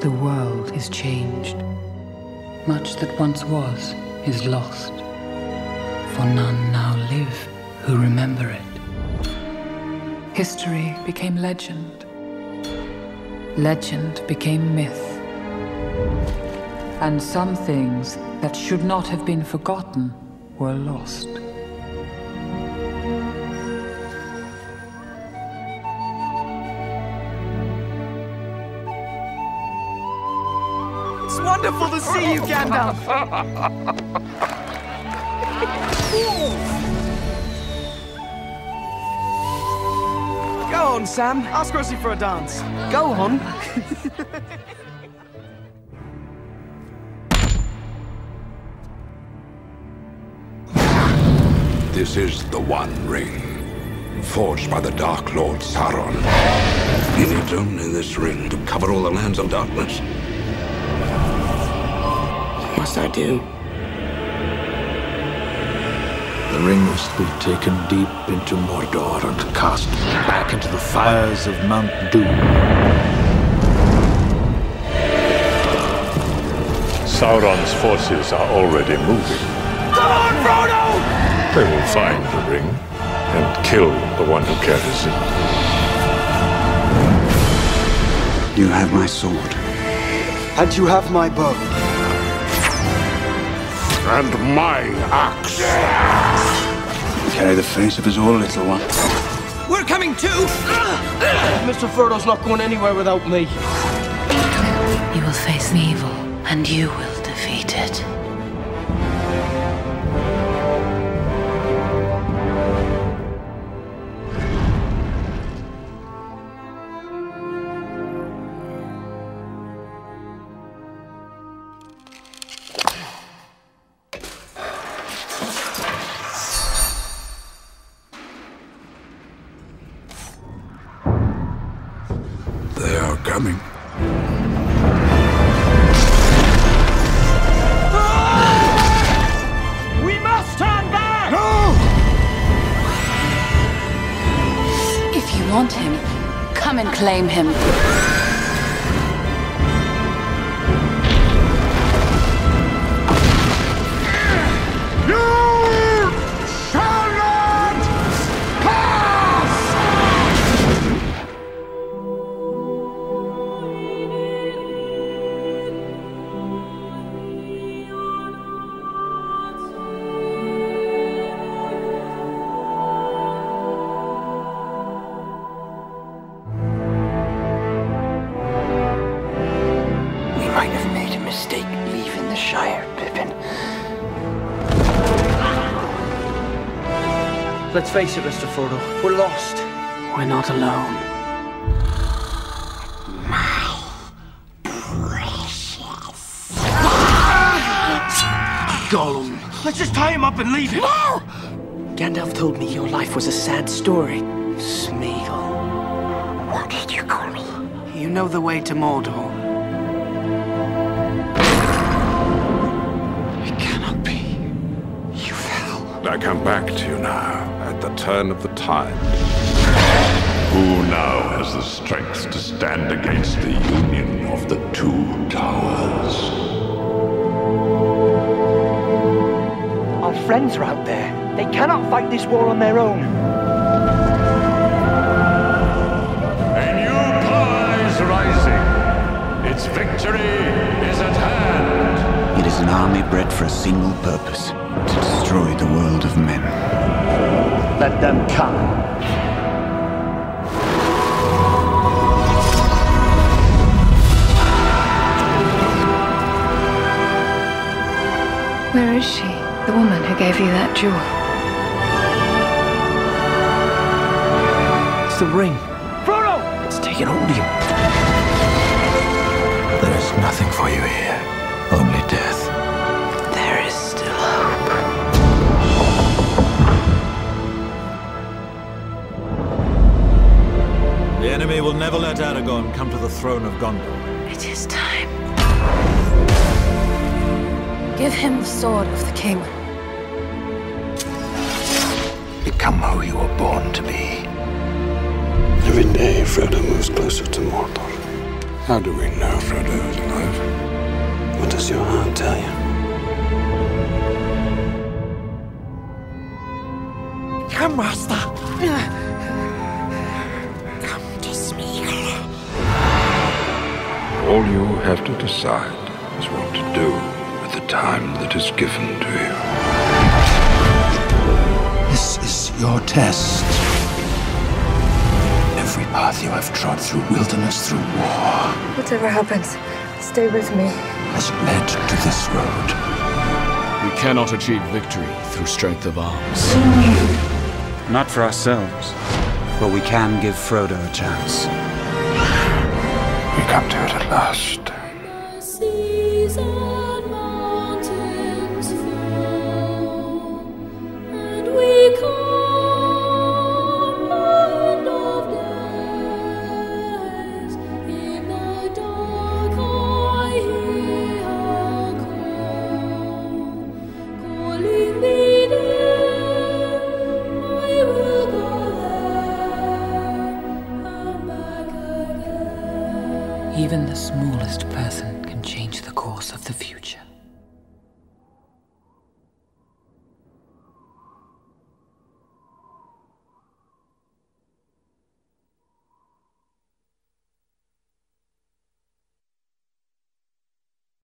The world is changed. Much that once was is lost, for none now live who remember it. History became legend. Legend became myth. And some things that should not have been forgotten were lost. It's wonderful to see you, Gandalf. Go on, Sam. Ask Rosie for a dance. Go on. This is the One Ring, forged by the Dark Lord Sauron. You need only this ring to cover all the lands of darkness. What must I do? The ring must be taken deep into Mordor and cast back into the fires of Mount Doom. Sauron's forces are already moving. Come on, Frodo! They will find the ring and kill the one who carries it. You have my sword. And you have my bow. And my axe. Yes! Carry the face of his all, little one. We're coming too! Mr. Frodo's not going anywhere without me. You will face evil, and you will defeat it. Coming. Ah! We must turn back! No! If you want him, come and claim him. Let's face it, Mr. Frodo. We're lost. We're not alone. My precious. Gollum. Let's just tie him up and leave him. No! Gandalf told me your life was a sad story. Smeagol. What did you call me? You know the way to Mordor. It cannot be. You fell. I come back to you now. At the turn of the tide. Who now has the strength to stand against the union of the Two Towers? Our friends are out there. They cannot fight this war on their own. A new power is rising. Its victory is at hand. It is an army bred for a single purpose, to destroy the world of men. Let them come. Where is she? The woman who gave you that jewel. It's the ring. Frodo! It's taken hold of you. There is nothing for you here. Only death. There is still hope. The enemy will never let Aragorn come to the throne of Gondor. It is time. Give him the sword of the king. Become who you were born to be. Every day, Frodo moves closer to Mordor. How do we know Frodo is alive? What does your heart tell you? Come, Master. Come to Smeagol. All you have to decide is what to do with the time that is given to you. This is your test. Every path you have trod through wilderness, through war. Whatever happens, stay with me. Has led to this road. We cannot achieve victory through strength of arms. Not for ourselves. But we can give Frodo a chance. We come to it at last. The seas and mountains fall, and we come. Even the smallest person can change the course of the future.